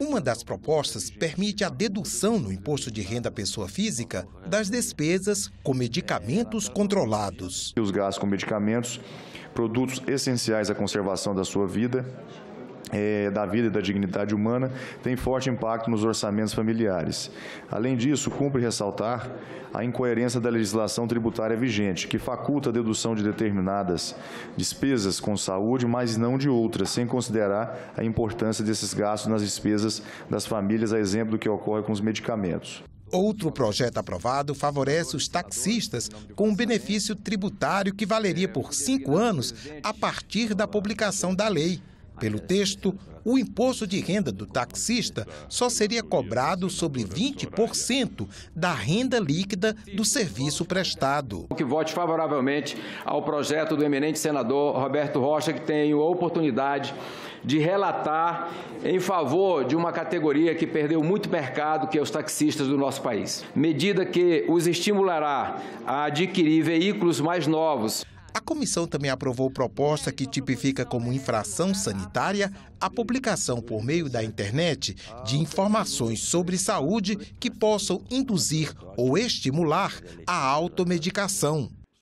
Uma das propostas permite a dedução no imposto de renda à pessoa física das despesas com medicamentos controlados. Os gastos com medicamentos, produtos essenciais à conservação da sua vida, da vida e da dignidade humana, tem forte impacto nos orçamentos familiares. Além disso, cumpre ressaltar a incoerência da legislação tributária vigente, que faculta a dedução de determinadas despesas com saúde, mas não de outras, sem considerar a importância desses gastos nas despesas das famílias, a exemplo do que ocorre com os medicamentos. Outro projeto aprovado favorece os taxistas com um benefício tributário que valeria por 5 anos a partir da publicação da lei. Pelo texto, o imposto de renda do taxista só seria cobrado sobre 20% da renda líquida do serviço prestado. Que vote favoravelmente ao projeto do eminente senador Roberto Rocha, que tem a oportunidade de relatar em favor de uma categoria que perdeu muito mercado, que é os taxistas do nosso país. Medida que os estimulará a adquirir veículos mais novos. A comissão também aprovou proposta que tipifica como infração sanitária a publicação por meio da internet de informações sobre saúde que possam induzir ou estimular a automedicação.